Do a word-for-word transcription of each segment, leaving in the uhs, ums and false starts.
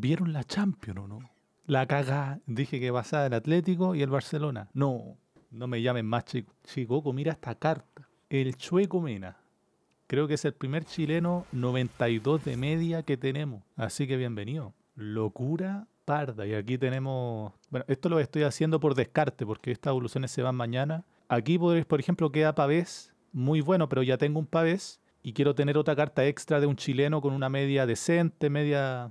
¿Vieron la Champions o no? La cagá. Dije que pasaba el Atlético y el Barcelona. No, no me llamen más, Chico. Chico, mira esta carta. El Chueco Mena. Creo que es el primer chileno noventa y dos de media que tenemos. Así que bienvenido. Locura parda. Y aquí tenemos... Bueno, esto lo estoy haciendo por descarte, porque estas evoluciones se van mañana. Aquí, por ejemplo, queda Pavés. Muy bueno, pero ya tengo un Pavés. Y quiero tener otra carta extra de un chileno con una media decente, media...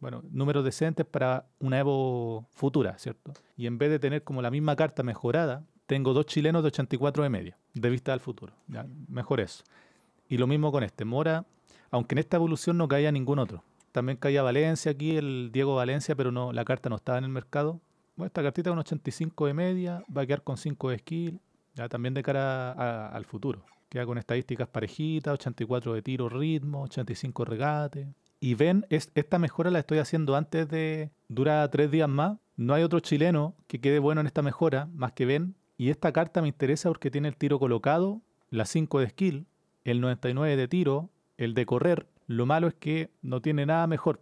Bueno, números decentes para una EVO futura, ¿cierto? Y en vez de tener como la misma carta mejorada, tengo dos chilenos de ochenta y cuatro de media, de vista al futuro. Ya, mejor eso. Y lo mismo con este, Mora, aunque en esta evolución no caía ningún otro. También caía Valencia aquí, el Diego Valencia, pero no, la carta no estaba en el mercado. Bueno, esta cartita con ochenta y cinco de media, va a quedar con cinco de skill, ya también de cara a, a, al futuro. Queda con estadísticas parejitas, ochenta y cuatro de tiro ritmo, ochenta y cinco regate. Y Ben, es, esta mejora la estoy haciendo antes de... Dura tres días más. No hay otro chileno que quede bueno en esta mejora, más que Ben. Y esta carta me interesa porque tiene el tiro colocado, la cinco de skill, el noventa y nueve de tiro, el de correr. Lo malo es que no tiene nada mejor.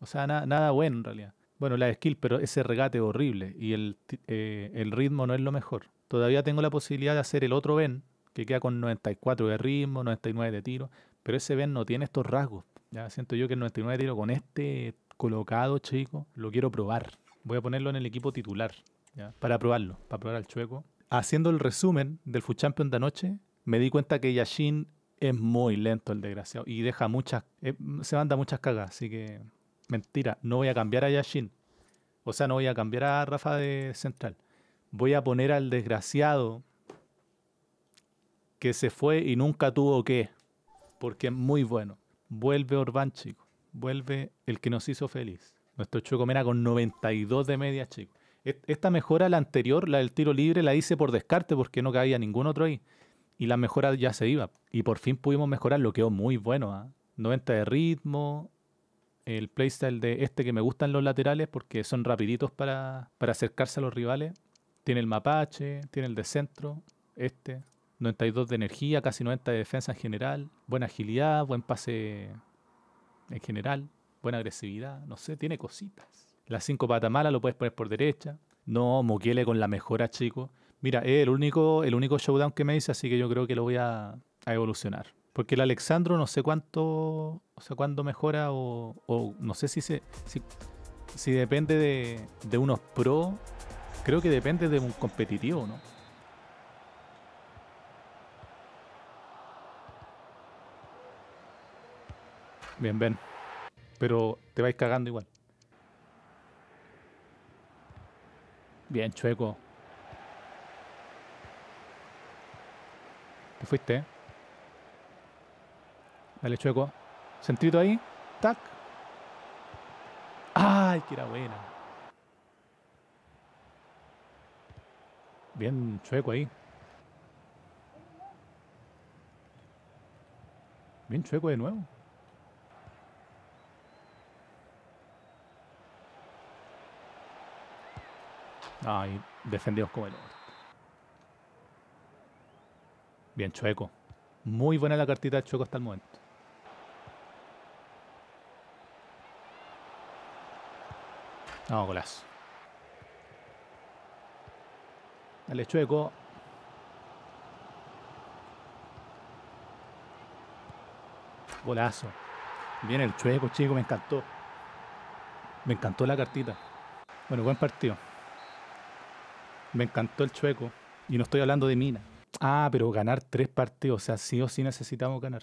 O sea, na, nada bueno en realidad. Bueno, la de skill, pero ese regate es horrible. Y el, eh, el ritmo no es lo mejor. Todavía tengo la posibilidad de hacer el otro Ben, que queda con noventa y cuatro de ritmo, noventa y nueve de tiro. Pero ese Ben no tiene estos rasgos. Ya siento yo que el noventa y nueve de tiro con este colocado, Chico, lo quiero probar. Voy a ponerlo en el equipo titular, ¿ya? Para probarlo, para probar al Chueco. Haciendo el resumen del F U Champions de anoche, me di cuenta que Yashin es muy lento, el desgraciado, y deja muchas... Eh, se manda muchas cagas, así que... Mentira, no voy a cambiar a Yashin. O sea, no voy a cambiar a Rafa de central. Voy a poner al desgraciado... que se fue y nunca tuvo que, porque es muy bueno. Vuelve Orbán, Chico. Vuelve el que nos hizo feliz. Nuestro Chocomera con noventa y dos de media, Chico. Esta mejora, la anterior, la del tiro libre, la hice por descarte porque no caía ningún otro ahí. Y la mejora ya se iba. Y por fin pudimos mejorar, lo quedó muy bueno, ¿eh? noventa de ritmo, el playstyle de este que me gustan los laterales porque son rapiditos para, para acercarse a los rivales. Tiene el mapache, tiene el de centro, este... noventa y dos de energía, casi noventa de defensa en general, buena agilidad, buen pase en general, buena agresividad, no sé, tiene cositas. Las cinco patas malas lo puedes poner por derecha. No, Moquiele con la mejora, Chico. Mira, es el único, el único showdown que me hice, así que yo creo que lo voy a, a evolucionar. Porque el Alexandro no sé cuánto, o sea, cuándo mejora o, o no sé si, se, si, si depende de, de unos pro, creo que depende de un competitivo, ¿no? Bien, Ben. Pero te vais cagando igual. Bien, Chueco. Te fuiste, ¿eh? Dale, Chueco. Centrito ahí. Tac. ¡Ay, que era buena! Bien, Chueco ahí. Bien, Chueco de nuevo. Ay, defendidos como el otro. Bien, Chueco. Muy buena la cartita de Chueco hasta el momento. Vamos, golazo. Dale, Chueco. Golazo. Bien el Chueco, Chico, me encantó. Me encantó la cartita. Bueno, buen partido. Me encantó el Chueco. Y no estoy hablando de Mina. Ah, pero ganar tres partidos. O sea, sí o sí necesitamos ganar.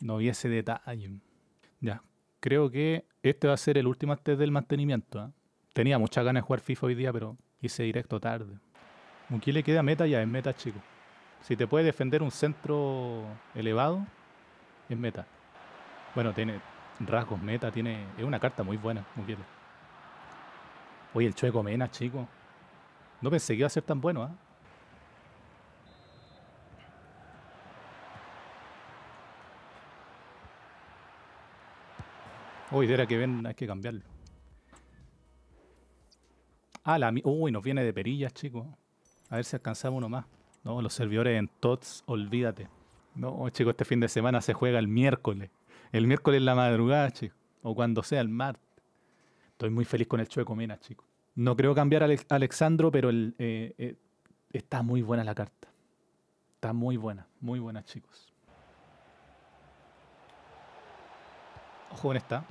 No vi ese detalle. Ya. Creo que este va a ser el último antes del mantenimiento, ¿eh? Tenía muchas ganas de jugar FIFA hoy día, pero hice directo tarde. Moquiele queda meta, ya es meta, Chico. Si te puede defender un centro elevado, es meta. Bueno, tiene rasgos meta. tiene Es una carta muy buena, Moquiele. Oye, el Chueco Mena, Chico. No pensé que iba a ser tan bueno, ¿eh? Uy, de era que ven, hay que cambiarlo. Ah, la... Uy, nos viene de perillas, chicos. A ver si alcanzamos uno más. No, los servidores en T O T S, olvídate. No, chicos, este fin de semana se juega el miércoles. El miércoles en la madrugada, chicos. O cuando sea el martes. Estoy muy feliz con el Chueco Mena, chico. No creo cambiar a Ale Alexandro, pero el, eh, eh, está muy buena la carta. Está muy buena, muy buena, chicos. Ojo con esta.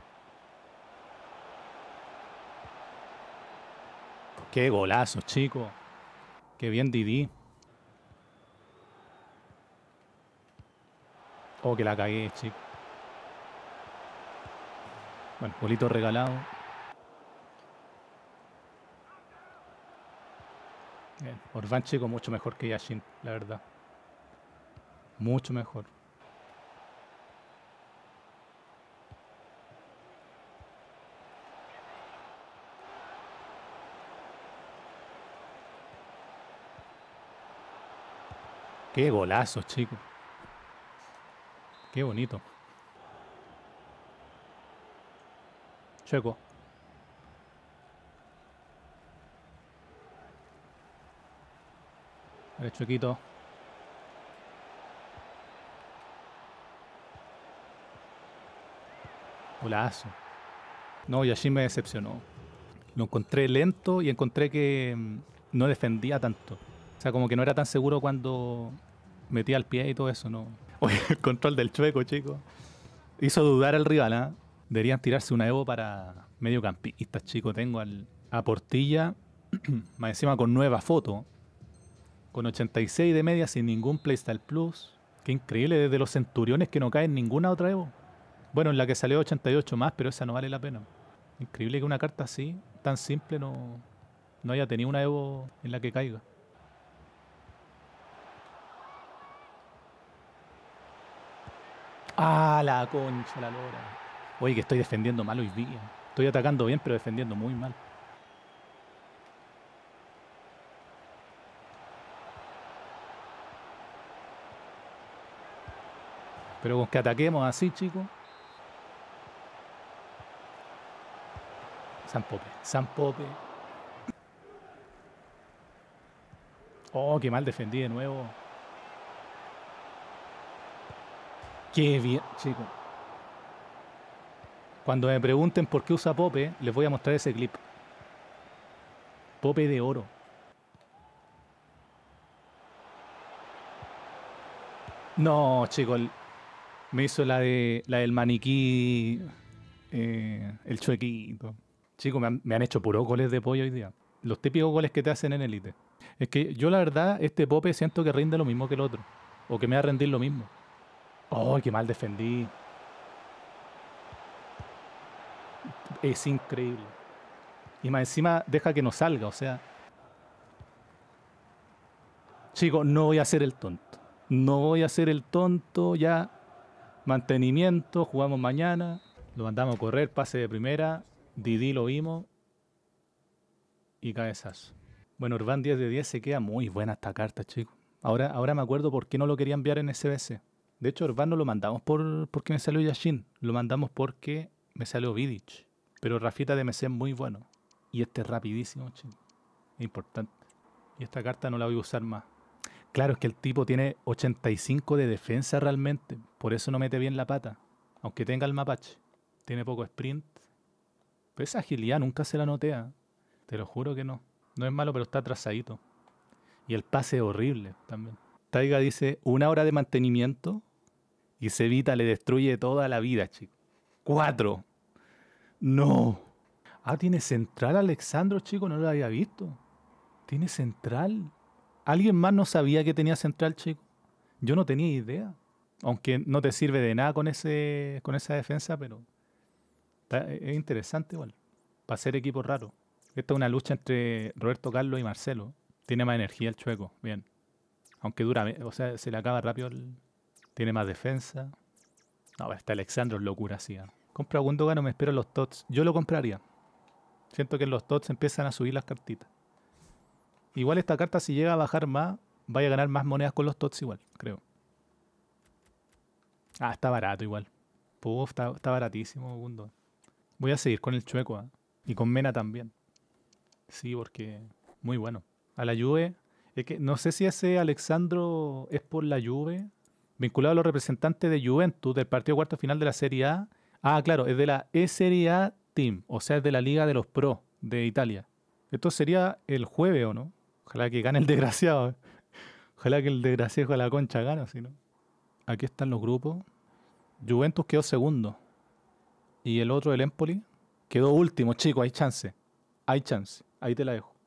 ¡Qué golazo, chico! ¡Qué bien Didi! ¡Oh, que la cagué, chico! Bueno, bolito regalado. Bien. Orbán, chico, mucho mejor que Yashin, la verdad. Mucho mejor. ¡Qué golazos, chicos! ¡Qué bonito! Chueco. El Chuequito. Golazo. No, y allí me decepcionó. Lo encontré lento y encontré que no defendía tanto. O sea, como que no era tan seguro cuando metía el pie y todo eso, ¿no? Oye, el control del Chueco, chicos. Hizo dudar al rival, ¿ah? ¿eh? Deberían tirarse una Evo para mediocampistas, chicos. Tengo al, a Portilla, más encima con nueva foto. Con ochenta y seis de media, sin ningún Playstyle Plus. Qué increíble, desde los Centuriones que no cae en ninguna otra Evo. Bueno, en la que salió ochenta y ocho más, pero esa no vale la pena. Increíble que una carta así, tan simple, no, no haya tenido una Evo en la que caiga. ¡Ah, la concha, la lora! Oye, que estoy defendiendo mal hoy día. Estoy atacando bien, pero defendiendo muy mal. Pero con que ataquemos así, chicos. San Pope, San Pope. Oh, qué mal defendí de nuevo. ¡Qué bien, chicos! Cuando me pregunten por qué usa Pope, les voy a mostrar ese clip. Pope de oro. No, chicos. Me hizo la, de, la del maniquí... Eh, el Chuequito. Chicos, me han, me han hecho puros goles de pollo hoy día. Los típicos goles que te hacen en Elite. Es que yo, la verdad, este Pope siento que rinde lo mismo que el otro. O que me va a rendir lo mismo. ¡Oh, qué mal defendí! Es increíble. Y más encima deja que no salga, o sea... Chicos, no voy a hacer el tonto. No voy a hacer el tonto, ya... Mantenimiento, jugamos mañana. Lo mandamos a correr, pase de primera. Didi lo vimos. Y cabezazo. Bueno, Orbán diez de diez, se queda muy buena esta carta, chicos. Ahora, ahora me acuerdo por qué no lo quería enviar en S B C. De hecho, Orbán no lo mandamos por, porque me salió Yashin. Lo mandamos porque me salió Vidic. Pero Rafita de Mesén muy bueno. Y este es rapidísimo, chico. Importante. Y esta carta no la voy a usar más. Claro, es que el tipo tiene ochenta y cinco de defensa realmente. Por eso no mete bien la pata. Aunque tenga el mapache. Tiene poco sprint. Pero esa agilidad nunca se la notea. Te lo juro que no. No es malo, pero está atrasadito. Y el pase es horrible también. Taiga dice, una hora de mantenimiento. Y Cevita le destruye toda la vida, chicos. Cuatro. No. Ah, tiene central Alexandro, chicos. No lo había visto. Tiene central. ¿Alguien más no sabía que tenía central, chicos? Yo no tenía idea. Aunque no te sirve de nada con, ese, con esa defensa, pero... Está, es interesante igual. Para ser equipo raro. Esta es una lucha entre Roberto Carlos y Marcelo. Tiene más energía el Chueco. Bien. Aunque dura... O sea, se le acaba rápido el... Tiene más defensa. No, hasta Alexandro es locura, sí. ¿eh? Compra Gundogan, me espero los T O T S. Yo lo compraría. Siento que en los T O T S empiezan a subir las cartitas. Igual esta carta, si llega a bajar más, vaya a ganar más monedas con los T O T S igual, creo. Ah, está barato igual. Puf, está, está baratísimo Gundogan. Voy a seguir con el Chueco, ¿eh? Y con Mena también. Sí, porque... Muy bueno. A la Juve... Es que no sé si ese Alexandro es por la Juve, vinculado a los representantes de Juventus del partido cuarto final de la Serie A. Ah, claro, es de la E Serie A Team, o sea, es de la Liga de los Pro de Italia. Esto sería el jueves, ¿o no? Ojalá que gane el desgraciado. Ojalá que el desgraciado de la concha gane, si no. Aquí están los grupos. Juventus quedó segundo. Y el otro, el Empoli, quedó último, chico. Hay chance. Hay chance. Ahí te la dejo.